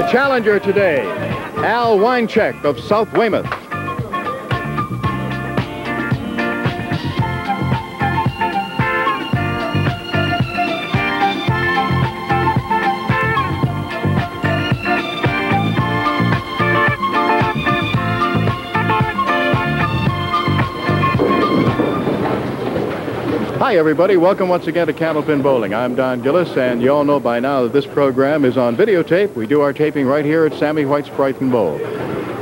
The challenger today, Al Wiencek of South Weymouth. Hi, everybody. Welcome once again to Candlepin Bowling. I'm Don Gillis, and you all know by now that this program is on videotape. We do our taping right here at Sammy White's Brighton Bowl.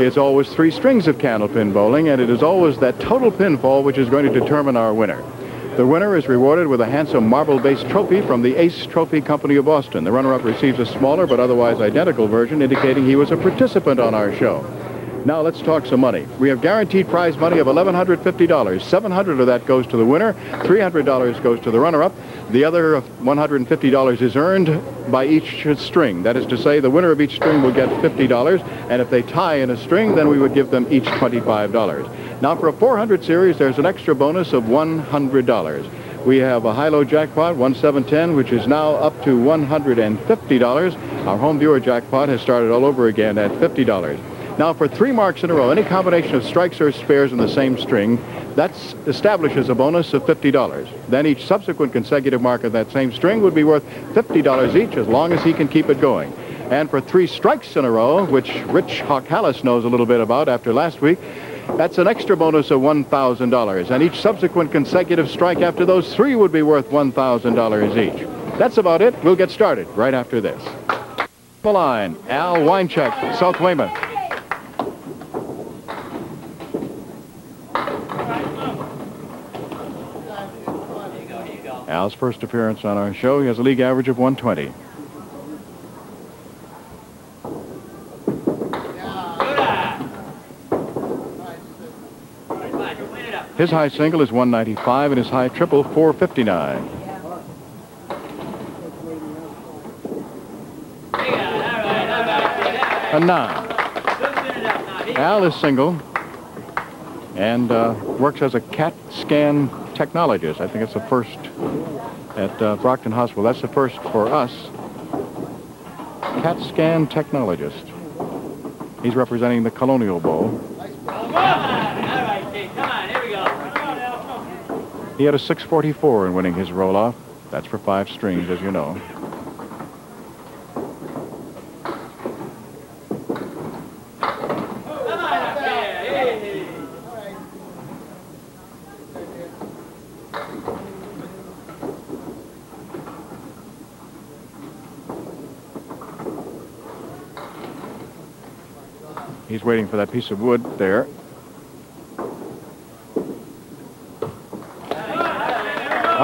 It's always three strings of candlepin bowling, and it is always that total pinfall which is going to determine our winner. The winner is rewarded with a handsome marble-based trophy from the Ace Trophy Company of Boston. The runner-up receives a smaller but otherwise identical version, indicating he was a participant on our show. Now let's talk some money. We have guaranteed prize money of $1,150. $700 of that goes to the winner. $300 goes to the runner-up. The other $150 is earned by each string. That is to say, the winner of each string will get $50, and if they tie in a string, then we would give them each $25. Now for a 400 series, there's an extra bonus of $100. We have a high-low jackpot, 1710, which is now up to $150. Our home viewer jackpot has started all over again at $50. Now, for 3 marks in a row, any combination of strikes or spares in the same string, that establishes a bonus of $50. Then each subsequent consecutive mark of that same string would be worth $50 each, as long as he can keep it going. And for 3 strikes in a row, which Rich Halas knows a little bit about after last week, that's an extra bonus of $1,000. And each subsequent consecutive strike after those 3 would be worth $1,000 each. That's about it. We'll get started right after this. The line, Al Wiencek, South Weymouth. Al's first appearance on our show. He has a league average of 120. His high single is 195 and his high triple 459. A 9. Al is single and works as a CAT scan technologist. I think it's the first at Brockton Hospital. That's the first for us. CAT scan technologist. He's representing the Colonial Bowl. Nice ball. All right, Keith, come on, here we go. He had a 644 in winning his roll-off. That's for 5 strings, as you know. He's waiting for that piece of wood there. All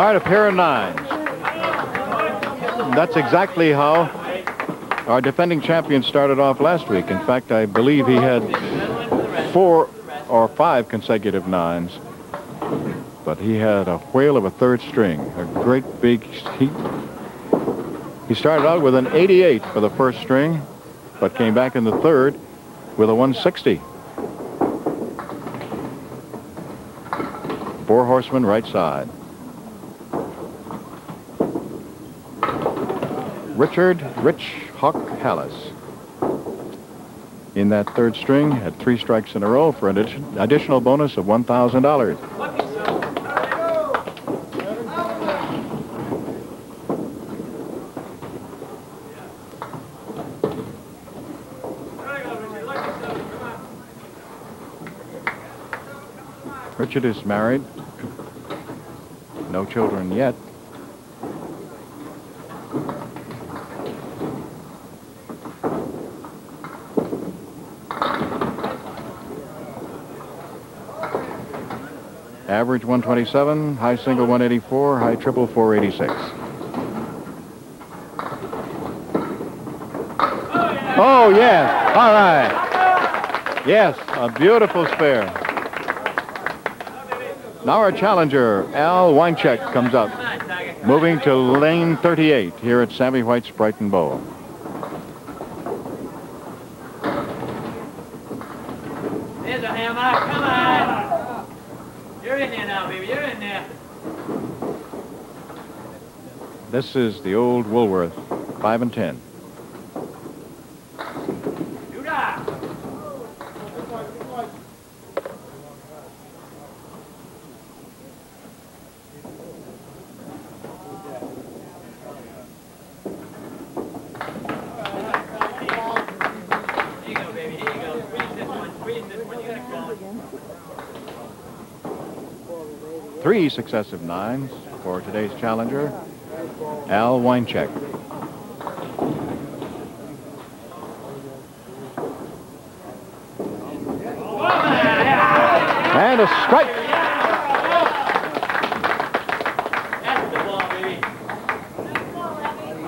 right, a pair of 9s. That's exactly how our defending champion started off last week. In fact, I believe he had 4 or 5 consecutive 9s. But he had a whale of a 3rd string, a great big heat. He started out with an 88 for the 1st string, but came back in the 3rd with a 160. 4 horsemen right side. Rich Hawk Halas in that 3rd string had 3 strikes in a row for an additional bonus of $1,000. Richard is married, no children yet. Average 127, high single 184, high triple 486. Oh, yes, all right. Yes, a beautiful spare. Now our challenger, Al Wiencek, comes up, moving to lane 38 here at Sammy White's Brighton Bowl. There's a hammer, come on! You're in there now, baby, you're in there. This is the old Woolworth, 5 and 10. three successive nines for today's challenger, Al Wiencek. And a strike.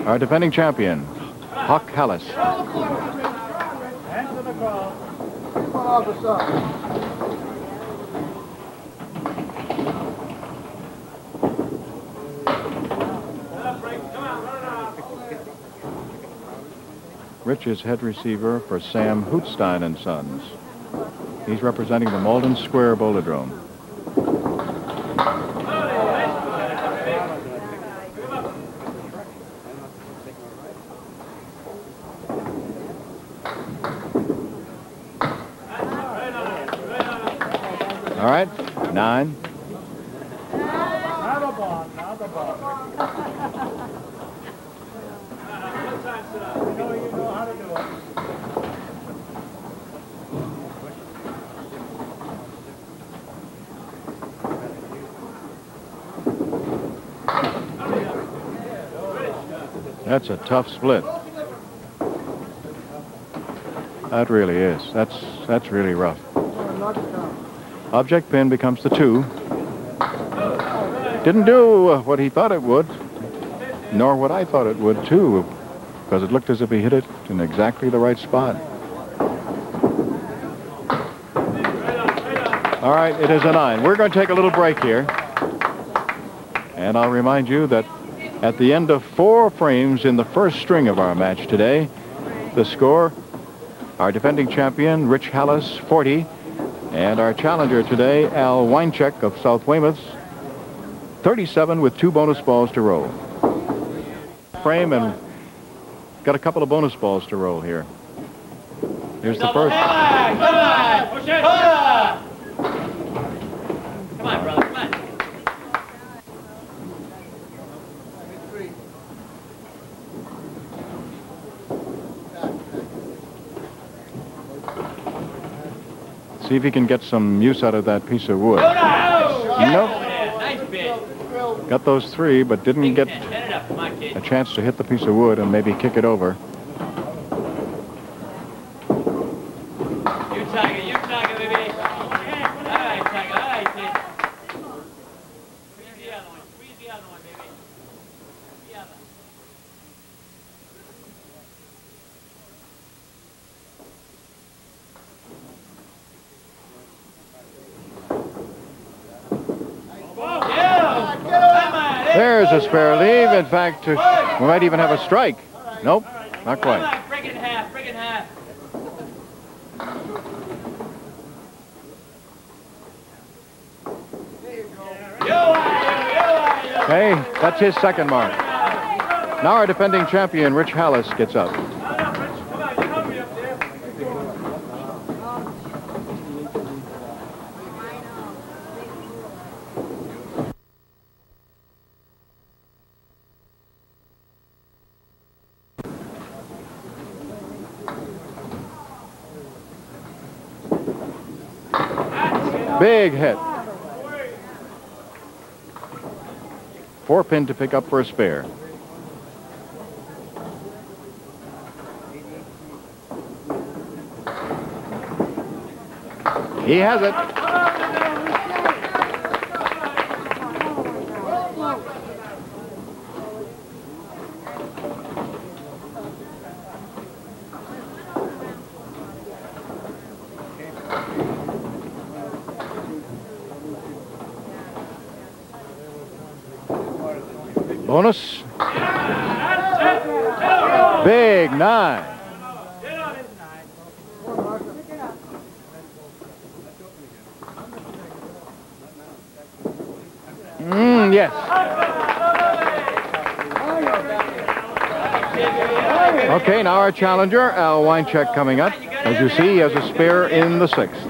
Our defending champion, Huck Halas. Rich is head receiver for Sam Hootstein and Sons. He's representing the Malden Square Bolodrome. All right, nine. That's a tough split. That really is. That's really rough. Object pin becomes the two. Didn't do what he thought it would, nor what I thought it would too, because it looked as if he hit it in exactly the right spot. All right, it is a nine. We're going to take a little break here. And I'll remind you that at the end of four frames in the first string of our match today, the score, our defending champion, Rich Halas, 40, and our challenger today, Al Wiencek of South Weymouth's, 37 with two bonus balls to roll. Frame and got a couple of bonus balls to roll here. Here's the first. Come on, push it. Come on, brother, come on. See if he can get some use out of that piece of wood. Nope. Got those three, but didn't get a chance to hit the piece of wood and maybe kick it over. There's a spare leave. In fact, we might even have a strike. Nope, not quite. Break it in half, break it in half. Hey, that's his second mark. Now our defending champion, Rich Halas, gets up. Big hit. Four pin to pick up for a spare. He has it. Bonus. Big nine. Yes. Okay, now our challenger, Al Wiencek, coming up. As you see, he has a spare in the sixth.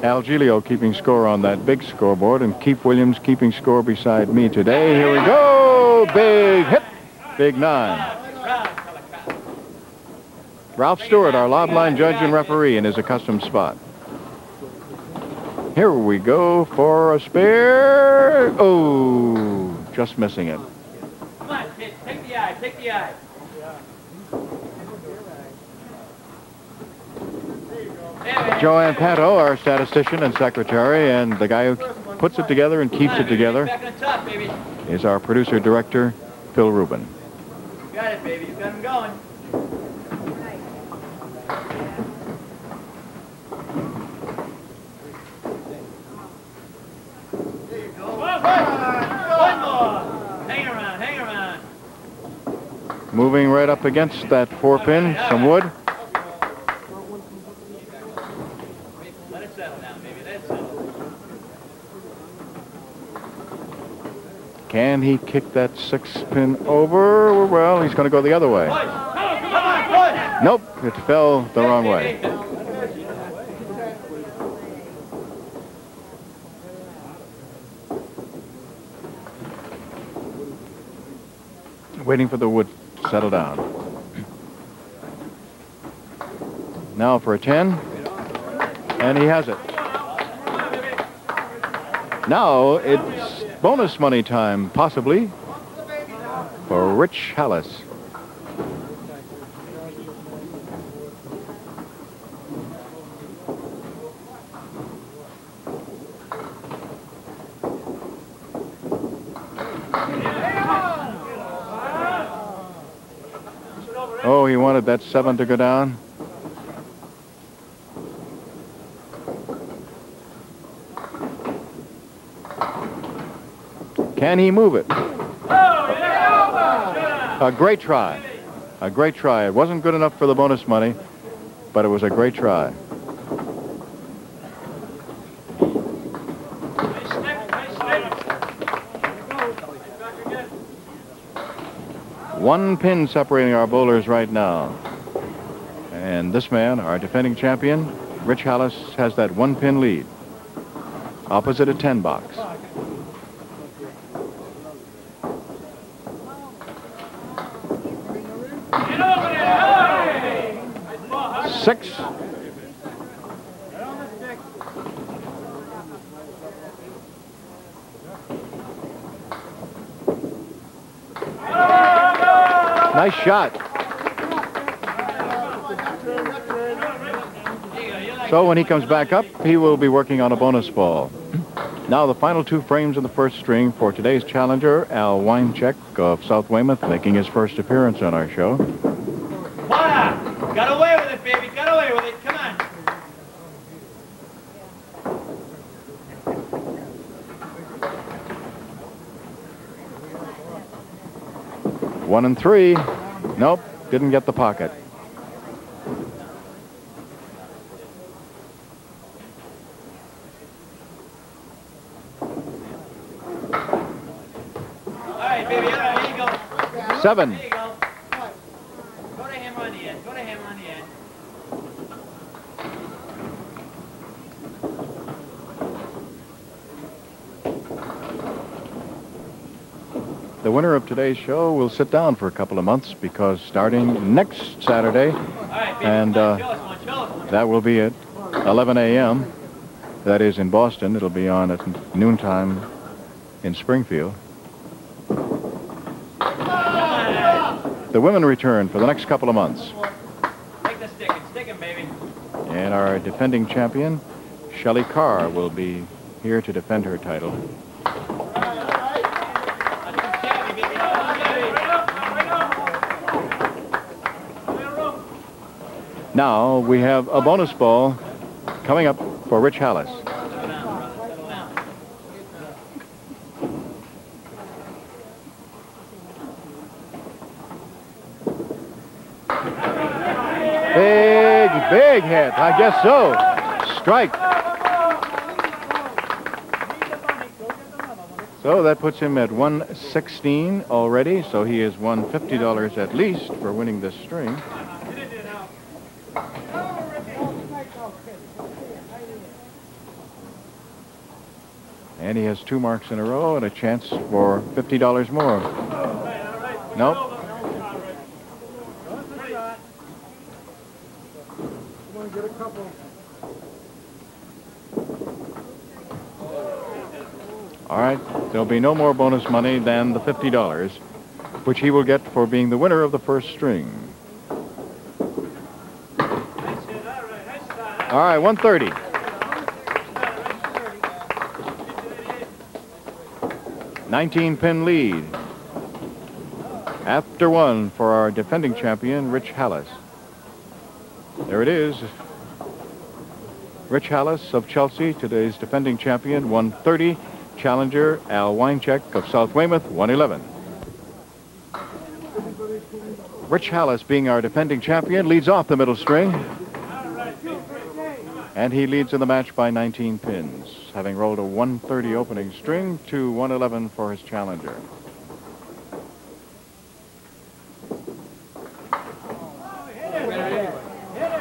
Al Giglio keeping score on that big scoreboard, and Keith Williams keeping score beside me today. Here we go. Big hit. Big nine. Ralph Stewart, our lob line judge and referee, in his accustomed spot. Here we go for a spare. Oh, just missing it. Come on, kid. Take the eye. Take the eye. Joanne Pato, our statistician and secretary, and the guy who puts it together and keeps it together is our producer director, Phil Rubin. You got it, baby. You got him going. Moving right up against that four pin, some wood. Let it settle down, baby. Let it settle. Can he kick that six pin over? Well, he's going to go the other way. Nope, it fell the wrong way. Waiting for the wood. Settle down. Now for a 10. And he has it. Now it's bonus money time, possibly, for Rich Halas. That seven to go down. Can he move it? A great try. A great try. It wasn't good enough for the bonus money, but it was a great try. One pin separating our bowlers right now. And this man, our defending champion, Rich Halas, has that one pin lead. Opposite a 10 box. Six. Nice shot. So when he comes back up, he will be working on a bonus ball. Now the final two frames of the first string for today's challenger, Al Wiencek of South Weymouth, making his first appearance on our show. Wow! Got away with it, baby. Got away with it. Come on. 1 and 3. Nope, didn't get the pocket. Seven. There you go. Go to him on the end. Go to him on the end. The winner of today's show will sit down for a couple of months, because starting next Saturday, and that will be at 11 a.m. That is in Boston. It'll be on at noontime in Springfield. The women return for the next couple of months. Take the stick and stick him, baby. And our defending champion, Shelley Carr, will be here to defend her title. Now we have a bonus ball coming up for Rich Halas. Big hit, I guess so. Strike. So that puts him at 116 already, so he has won $50 at least for winning this string. And he has 2 marks in a row and a chance for $50 more. Nope. All right, there'll be no more bonus money than the $50, which he will get for being the winner of the first string. All right, 130. $19-pin lead. After one for our defending champion, Rich Halas. There it is. Rich Halas of Chelsea, today's defending champion, 130. Challenger Al Wiencek of South Weymouth, 111. Rich Halas, being our defending champion, leads off the middle string. And he leads in the match by 19 pins, having rolled a 130 opening string to 111 for his challenger.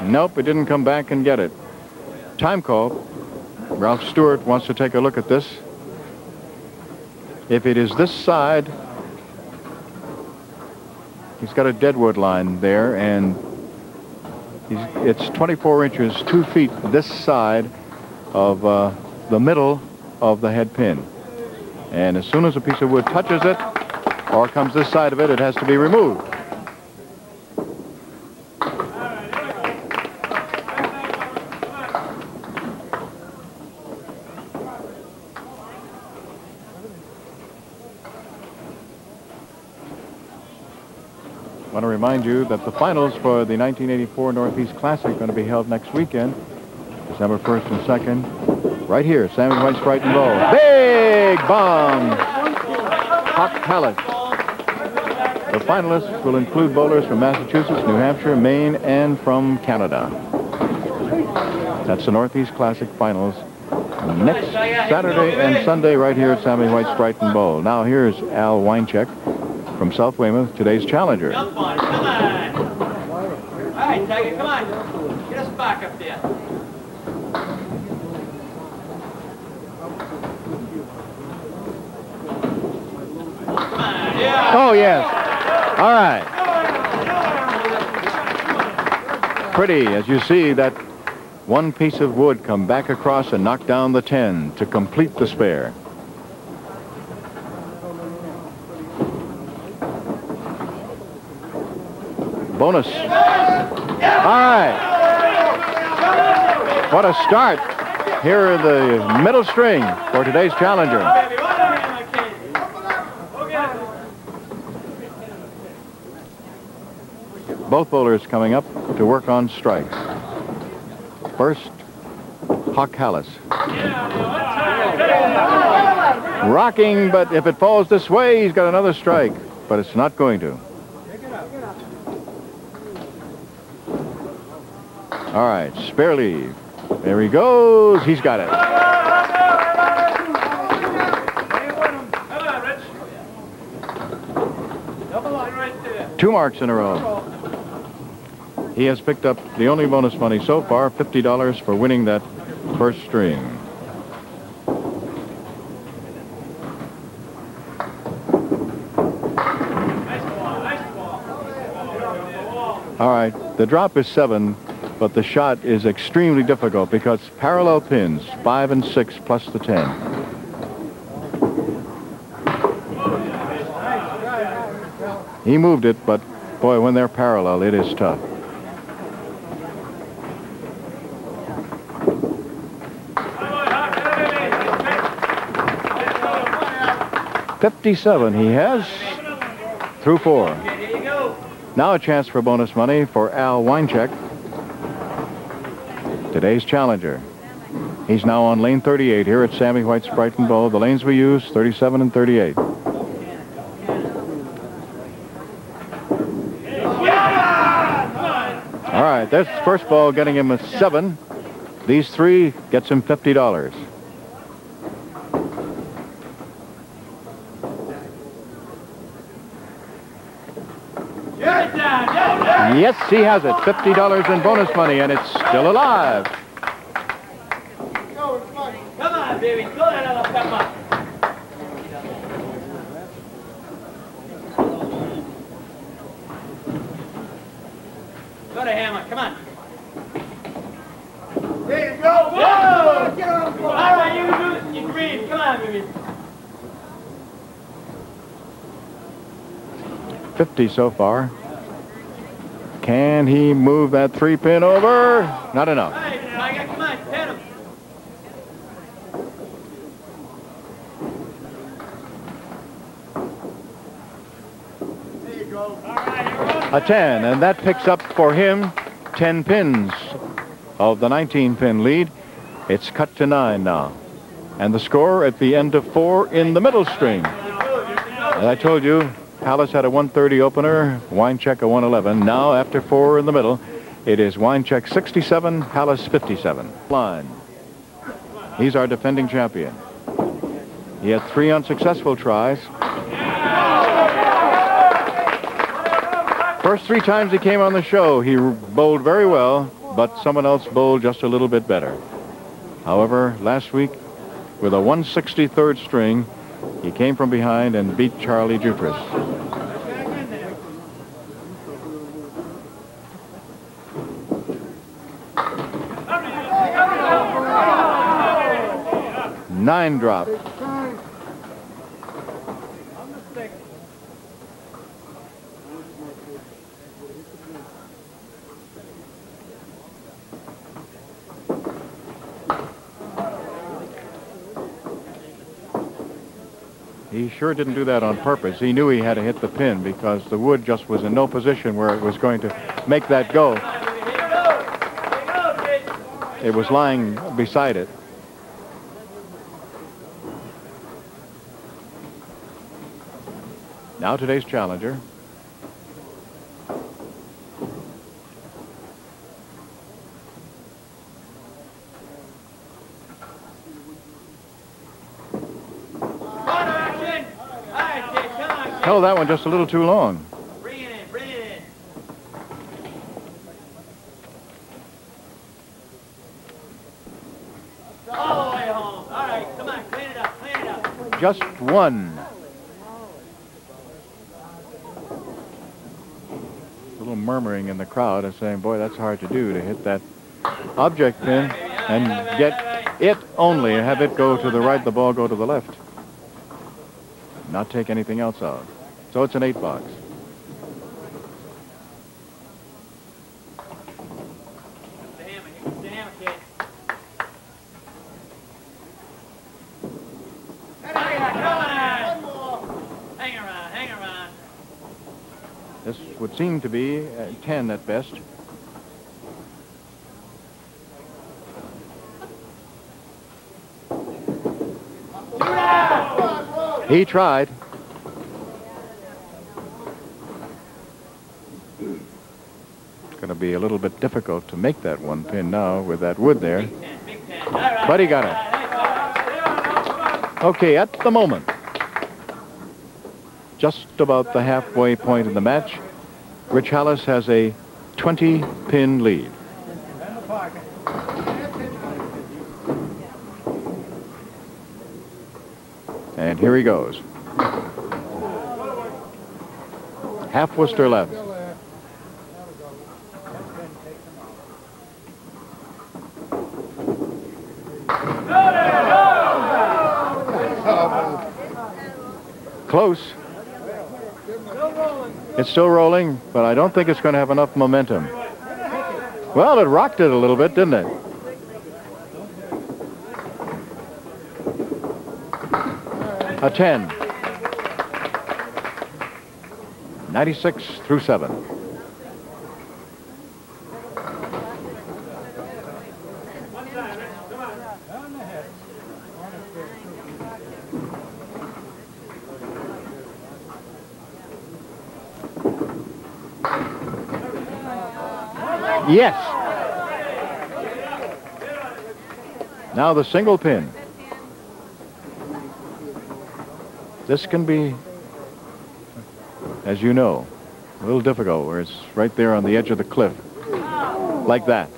Nope, it didn't come back and get it. Time call. Ralph Stewart wants to take a look at this. If it is this side, he's got a deadwood line there, and it's 24 inches, 2 feet this side of the middle of the head pin. And as soon as a piece of wood touches it or comes this side of it, it has to be removed. I want to remind you that the finals for the 1984 Northeast Classic are going to be held next weekend, December 1st and 2nd, right here, Sammy White's Brighton Bowl. Big bomb! Hot Halas. The finalists will include bowlers from Massachusetts, New Hampshire, Maine, and from Canada. That's the Northeast Classic finals next Saturday and Sunday right here at Sammy White's Brighton Bowl. Now here's Al Wiencek from South Weymouth, today's challenger. Come on, come on. All right, Tiger, come on. Get us back up there. Come on, yeah. Oh, yes. All right. Pretty, as you see, that one piece of wood come back across and knock down the 10 to complete the spare. Bonus. All right. What a start. Here are the middle string for today's challenger. Both bowlers coming up to work on strikes. First, Hawk Halas. Rocking, but if it falls this way, he's got another strike, but it's not going to. All right, spare leave. There he goes. He's got it. Two marks in a row. He has picked up the only bonus money so far, $50 for winning that first string. All right, the drop is 7. But the shot is extremely difficult because parallel pins, 5 and 6 plus the 10. He moved it, but boy, when they're parallel, it is tough. $57 he has through 4. Now a chance for bonus money for Al Wiencek, today's challenger. He's now on lane 38 here at Sammy White's Brighton Bowl. The lanes we use, 37 and 38. All right, that's first ball getting him a 7. These 3 gets him $50. Yes, he has it. $50 in bonus money, and it's still alive. Come on, baby. Go ahead, come on. Go to hammer. Come on. There you go. Whoa! All right, you do it. You breathe. Come on, baby. 50 so far. Can he move that three pin over? Not enough. A 10, and that picks up for him 10 pins of the 19-pin lead. It's cut to 9 now. And the score at the end of 4 in the middle string. As I told you, Halas had a 130 opener, Wiencek a 111. Now, after 4 in the middle, it is Wiencek 67, Halas 57. Line. He's our defending champion. He had 3 unsuccessful tries. First 3 times he came on the show, he bowled very well, but someone else bowled just a little bit better. However, last week, with a 163rd string, he came from behind and beat Charlie Jutras. Nine drop. He sure didn't do that on purpose. He knew he had to hit the pin because the wood just was in no position where it was going to make that go. It was lying beside it. Now today's challenger. Held that one just a little too long. Bring it in, bring it in. All the way home. All right, come on, clean it up, clean it up. Just one. A little murmuring in the crowd and saying, boy, that's hard to do, to hit that object pin and get it only, and have it go to the right, the ball go to the left. Not take anything else out. So it's an 8 box. Hang around, hang around. This would seem to be a 10 at best. He tried. It's going to be a little bit difficult to make that one pin now with that wood there. But he got it. Okay, at the moment, just about the halfway point in the match, Rich Halas has a 20-pin lead. And here he goes. Half Worcester left. Close. It's still rolling, but I don't think it's going to have enough momentum. Well, it rocked it a little bit, didn't it? A 10. 96 through 7. Yes. Now the single pin. This can be, as you know, a little difficult where it's right there on the edge of the cliff, like that.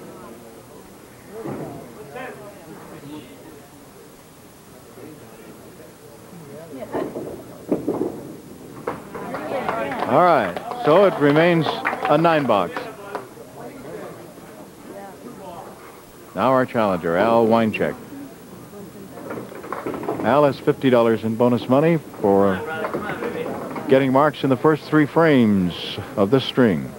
All right, so it remains a 9 box. Now our challenger, Al Wiencek. Al has $50 in bonus money for getting marks in the first three frames of this string.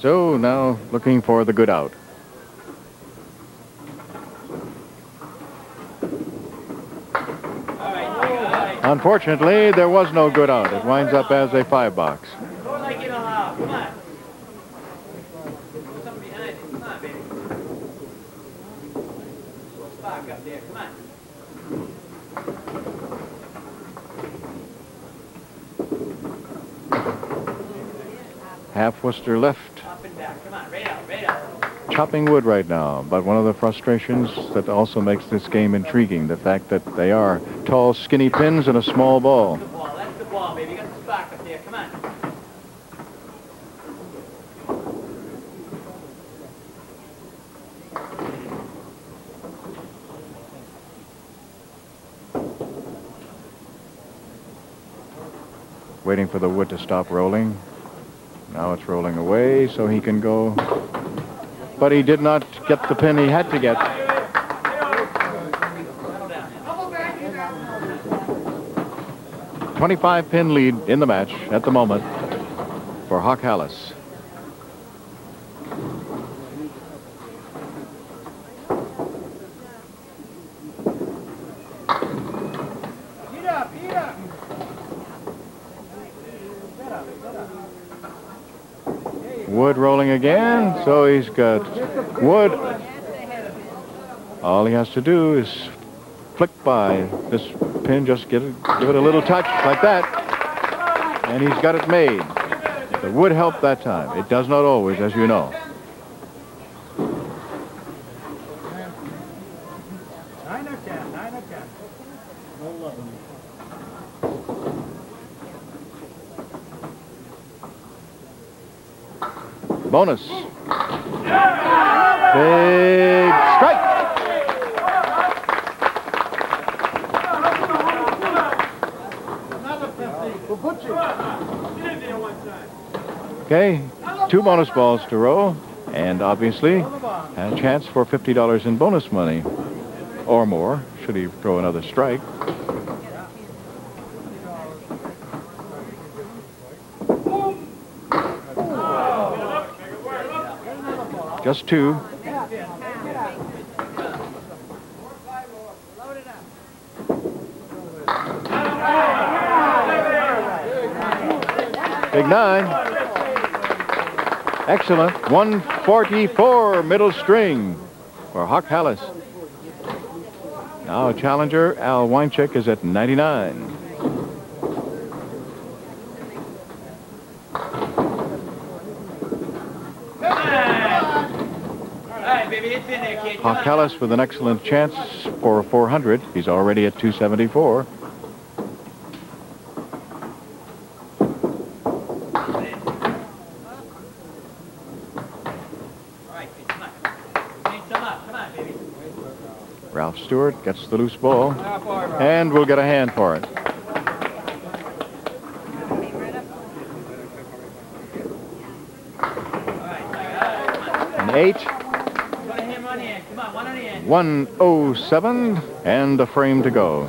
So now looking for the good out. Unfortunately, there was no good out. It winds up as a five box. Half Worcester left. Chopping wood right now, but one of the frustrations that also makes this game intriguing, the fact that they are tall, skinny pins and a small ball. That's the ball, baby. You got the spark up there. Come on. Waiting for the wood to stop rolling. Now it's rolling away, so he can go. But he did not get the pin he had to get. A 25-pin lead in the match at the moment for Hawk Halas. Wood rolling again, so he's got wood. All he has to do is flick by this pin, just give it a little touch like that, and he's got it made. The wood helped that time. It does not always, as you know. Bonus. Big strike. Okay, two bonus balls to roll, and obviously a chance for $50 in bonus money or more should he throw another strike. Just two. Big nine. Excellent. 144 middle string for Hawk Halas. Now challenger Al Wiencek is at 99. Hawk Halas with an excellent chance for a 400. He's already at 274. Ralph Stewart gets the loose ball and will get a hand for it. An eight. 107 and a frame to go.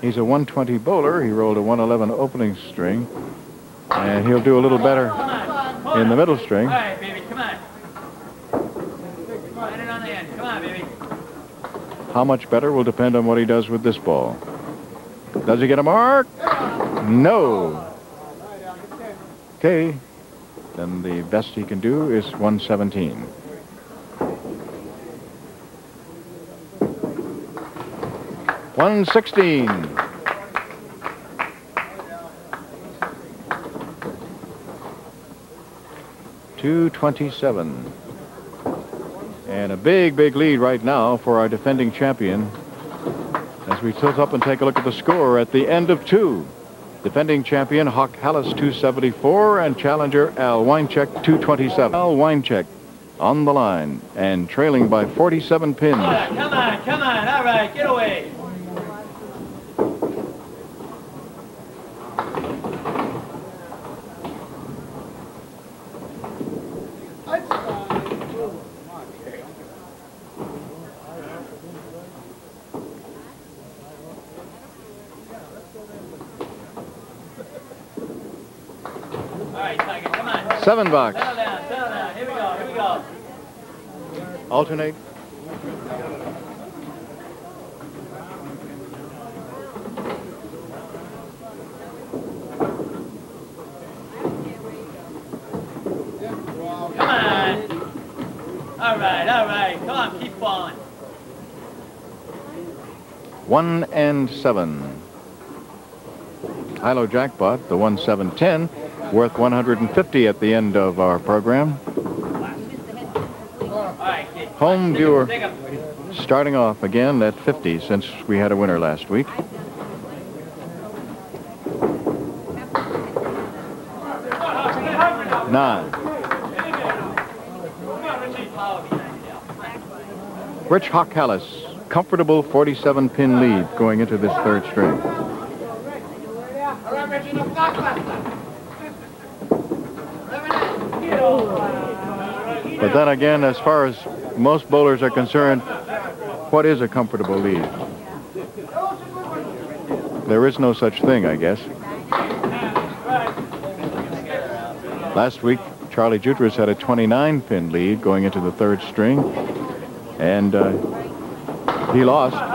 He's a 120 bowler. He rolled a 111 opening string, and he'll do a little better in the middle string. All right, baby, come on. Get it on the end. Come on, baby. How much better will depend on what he does with this ball. Does he get a mark? No. Okay, then the best he can do is 117. $116. $227. And a big, big lead right now for our defending champion as we tilt up and take a look at the score at the end of two. Defending champion Hawk Halas 274 and challenger Al Wiencek 227. Al Wiencek on the line and trailing by 47 pins. Come on, come on, come on. All right, get away. $7. Settle down, here we go, here we go. Alternate. Come on. All right, come on, keep falling. 1 and 7. High-low jackpot, the 1-7-10. Worth 150 at the end of our program. Home viewer starting off again at 50 since we had a winner last week. Nine. Rich Hawk Halas, comfortable 47-pin lead going into this third string. But then again, as far as most bowlers are concerned, what is a comfortable lead? There is no such thing, I guess. Last week, Charlie Jutras had a 29-pin lead going into the third string, and he lost.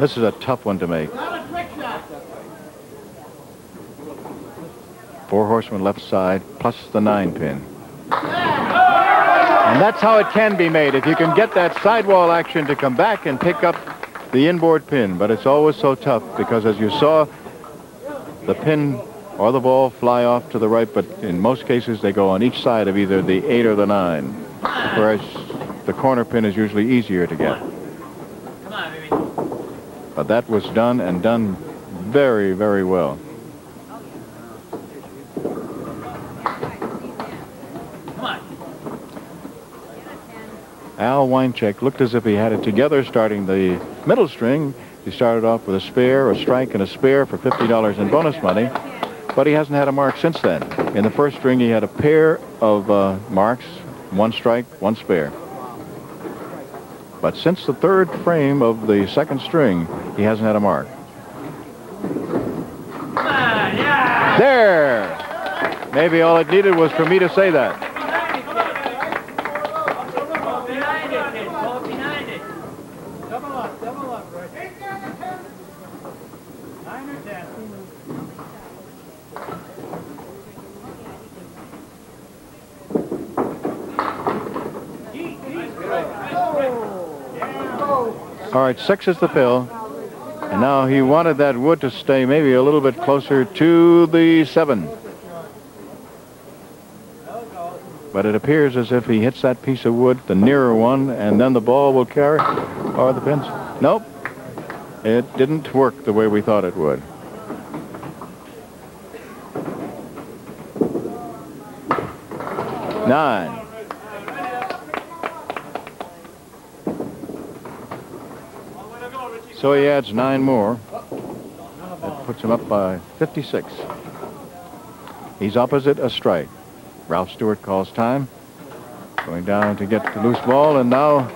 This is a tough one to make. Four horsemen left side, plus the 9-pin. And that's how it can be made, if you can get that sidewall action to come back and pick up the inboard pin. But it's always so tough because, as you saw, the pin or the ball fly off to the right, but in most cases they go on each side of either the 8 or the 9, whereas the corner pin is usually easier to get. But that was done, and done very, very well. Come on. Al Wiencek looked as if he had it together starting the middle string. He started off with a spare, a strike, and a spare for $50 in bonus money. But he hasn't had a mark since then. In the first string, he had a pair of marks, one strike, one spare. But since the third frame of the second string, he hasn't had a mark. Yeah. There! Maybe all it needed was for me to say that. All right, 6 is the fill. And now he wanted that wood to stay maybe a little bit closer to the 7. But it appears as if he hits that piece of wood, the nearer one, and then the ball will carry, or the pins. Nope. It didn't work the way we thought it would. Nine. So he adds 9 more. That puts him up by 56. He's opposite a strike. Ralph Stewart calls time. Going down to get the loose ball, and now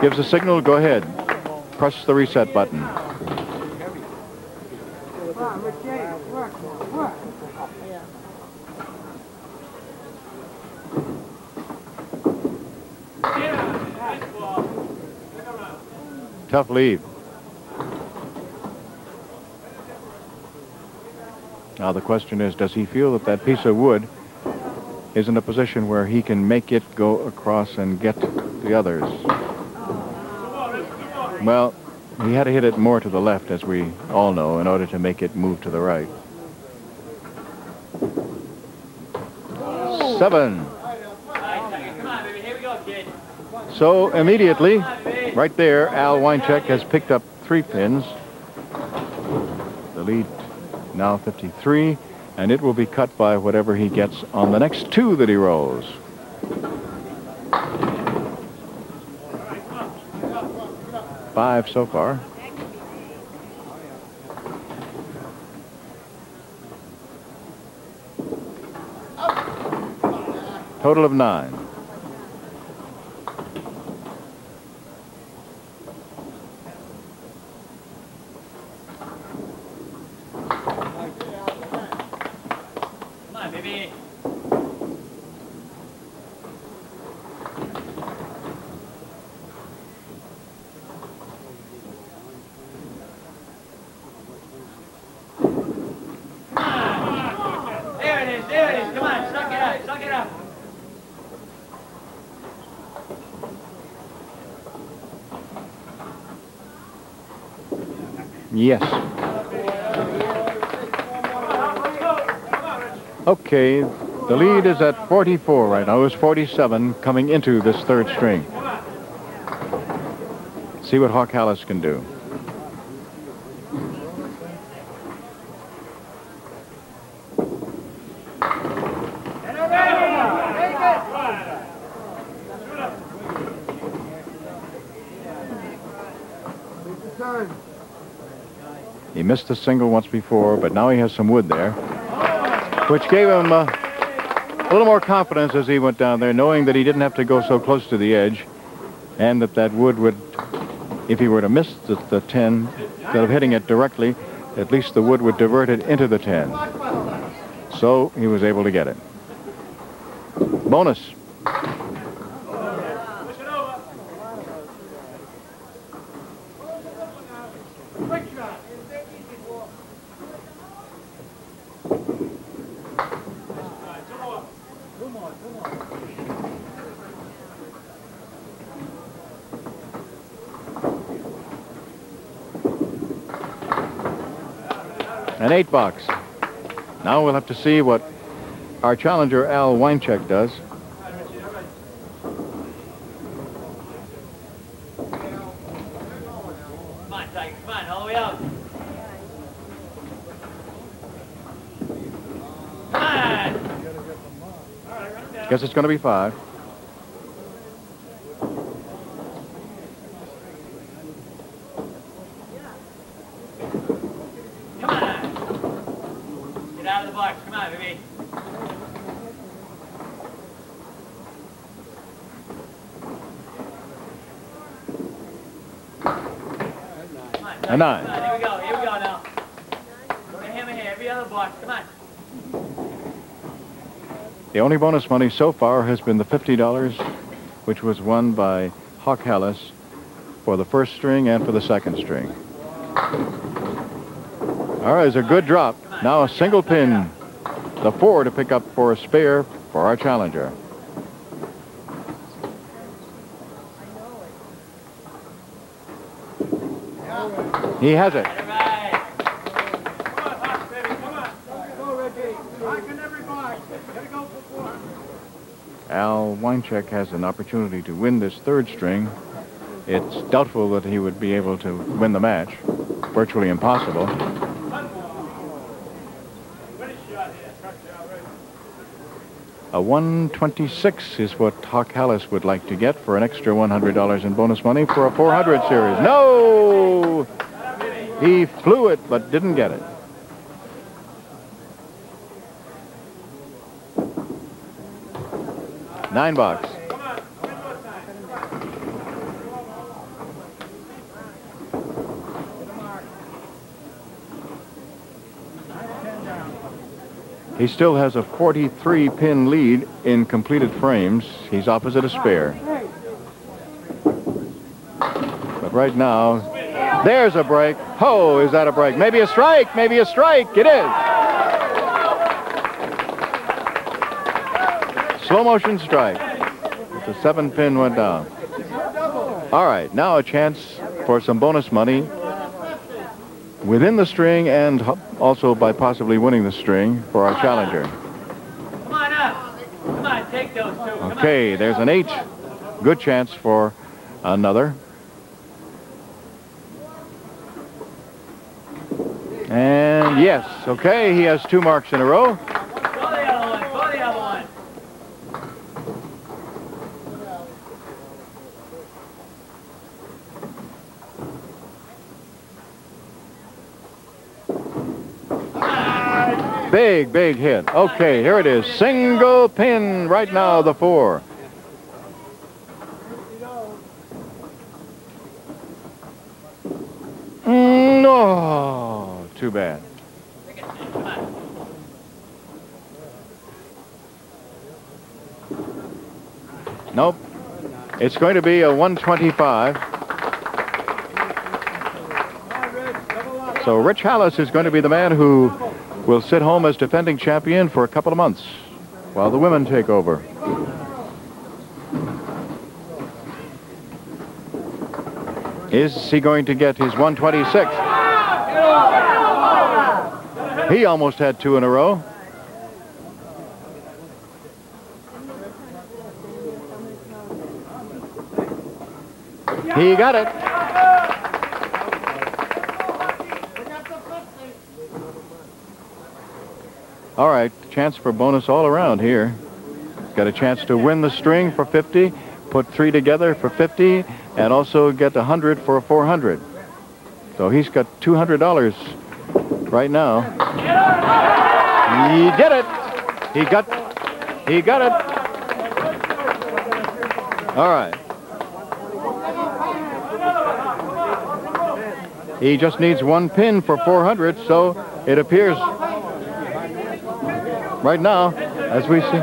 gives the signal, go ahead. Press the reset button. Tough lead. Now the question is, does he feel that that piece of wood is in a position where he can make it go across and get the others? Well, he had to hit it more to the left, as we all know, in order to make it move to the right. 7. So immediately, right there, Al Wiencek has picked up 3 pins. The lead now 53, and it will be cut by whatever he gets on the next 2 that he rolls. Five so far. Total of 9. Yes. Okay, the lead is at 44 right now. It was 47 coming into this third string. See what Hawk Halas can do. Missed a single once before, but now he has some wood there, which gave him a little more confidence as he went down there, knowing that he didn't have to go so close to the edge, and that that wood would, if he were to miss the 10, instead of hitting it directly, at least the wood would divert it into the 10. So he was able to get it. Bonus. An 8-box. Now we'll have to see what our challenger Al Wiencek does. Guess it's going to be 5. A 9. Come on, here we go now. Hammer here, every other box, come on. The only bonus money so far has been the $50, which was won by Hawk Halas for the first string and for the second string. All right, it's a good drop. Now a single pin, the 4 to pick up for a spare for our challenger. He has it. Al Wiencek has an opportunity to win this third string. It's doubtful that he would be able to win the match. Virtually impossible. A 126 is what Hawk Halas would like to get for an extra $100 in bonus money for a 400 series. No! He flew it, but didn't get it. $9. He still has a 43-pin lead in completed frames. He's opposite a spare. But right now, there's a break. Oh, is that a break? Maybe a strike, maybe a strike. It is. Slow motion strike. The 7 pin went down. All right, now a chance for some bonus money within the string and also by possibly winning the string for our challenger. Come on up. Come on, take those two. Okay, there's an 8. Good chance for another. And yes, okay, he has 2 marks in a row. Big, big hit. Okay, here it is. Single pin right now, the 4. No, too bad. Nope. It's going to be a 125. So Rich Halas is going to be the man who will sit home as defending champion for a couple of months while the women take over. Is he going to get his 126? He almost had 2 in a row. He got it. All right, chance for bonus all around here. Got a chance to win the string for 50, put 3 together for 50, and also get 100 for a 400. So he's got $200 right now. He did it. He got it. All right. He just needs 1 pin for 400, so it appears right now, as we see,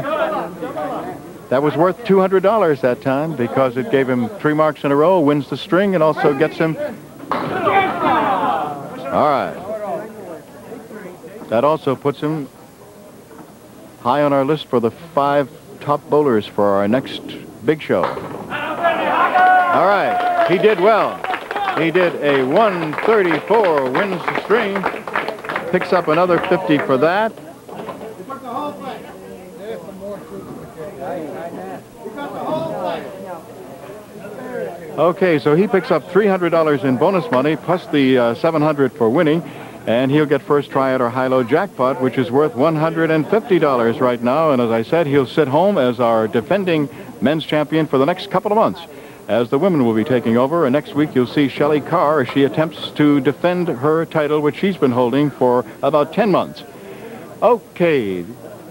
that was worth $200 that time because it gave him 3 marks in a row, wins the string, and also gets him. All right. That also puts him high on our list for the 5 top bowlers for our next big show. All right. He did well. He did a 134, wins the string, picks up another 50 for that. Okay, so he picks up $300 in bonus money, plus the $700 for winning, and he'll get first try at our high-low jackpot, which is worth $150 right now. And as I said, he'll sit home as our defending men's champion for the next couple of months, as the women will be taking over. And next week, you'll see Shelley Carr as she attempts to defend her title, which she's been holding for about 10 months. Okay,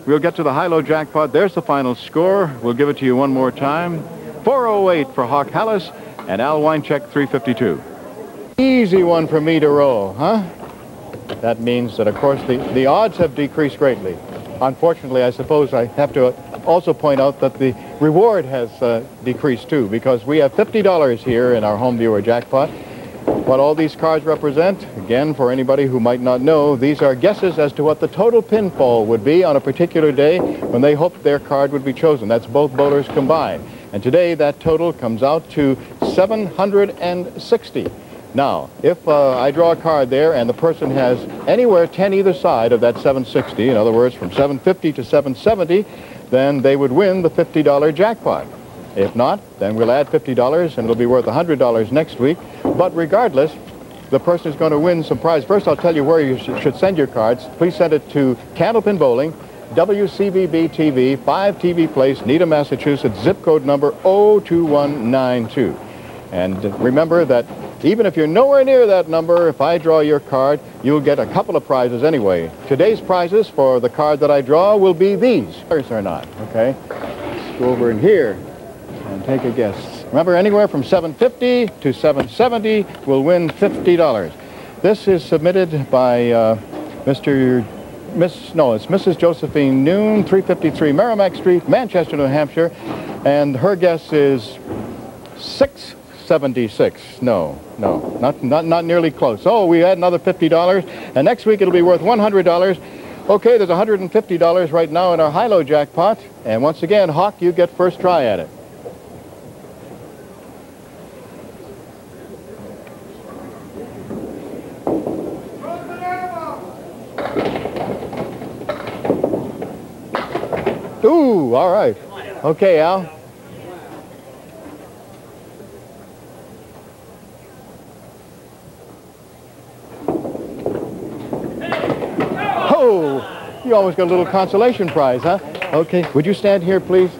we'll get to the high-low jackpot. There's the final score. We'll give it to you one more time. 408 for Hawk Halas. And Al Wiencek, 352. Easy one for me to roll, huh? That means that, of course, the odds have decreased greatly. Unfortunately, I suppose I have to also point out that the reward has decreased, too, because we have $50 here in our home viewer jackpot. What all these cards represent, again, for anybody who might not know, these are guesses as to what the total pinfall would be on a particular day when they hoped their card would be chosen. That's both bowlers combined. And today, that total comes out to 760. Now, if I draw a card there and the person has anywhere 10 either side of that 760, in other words, from 750 to 770, then they would win the $50 jackpot. If not, then we'll add $50, and it'll be worth $100 next week. But regardless, the person is going to win some prize. First, I'll tell you where you should send your cards. Please send it to Candlepin Bowling, WCBB TV, 5 TV Place, Needham, Massachusetts, zip code number 02192. And remember that even if you're nowhere near that number, if I draw your card, you'll get a couple of prizes anyway. Today's prizes for the card that I draw will be these. Or not, okay? Let's go over in here and take a guess. Remember, anywhere from 750 to 770 will win $50. This is submitted by it's Mrs. Josephine Noon, 353 Merrimack Street, Manchester, New Hampshire, and her guess is 676. No, not nearly close. Oh, we had another $50, and next week it'll be worth $100. Okay, there's $150 right now in our high-low jackpot, and once again, Hawk, you get first try at it. Ooh, all right. Okay, Al. Oh, you always got a little consolation prize, huh? Okay, would you stand here, please?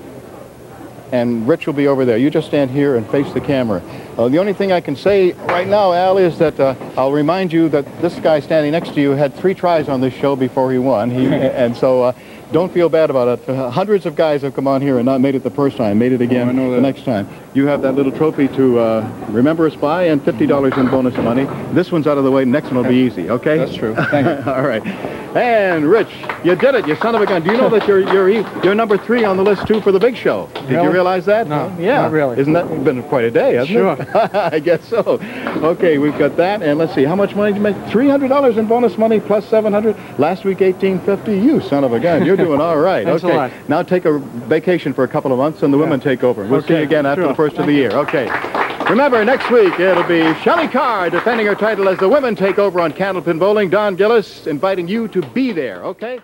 And Rich will be over there. You just stand here and face the camera. The only thing I can say right now, Al, is that I'll remind you that this guy standing next to you had 3 tries on this show before he won. And so don't feel bad about it. Hundreds of guys have come on here and not made it the first time, made it again the next time. You have that little trophy to remember us by and $50 in bonus money. This one's out of the way. Next one will be easy, okay? That's true. Thank you. All right. And Rich, you did it, you son of a gun. Do you know that you're #3 on the list, too, for the big show? Did you realize that? No, yeah. Not really. Isn't that been quite a day, hasn't it? Sure. I guess so. Okay, we've got that, and let's see, how much money did you make? $300 in bonus money plus $700. Last week, $1,850. You son of a gun, you're doing all right. Thanks a lot. Now take a vacation for a couple of months, and the women take over. We'll see you again after the first of the year. Okay. Remember, next week, it'll be Shelley Carr defending her title as the women take over on Candlepin Bowling. Don Gillis inviting you to be there, okay?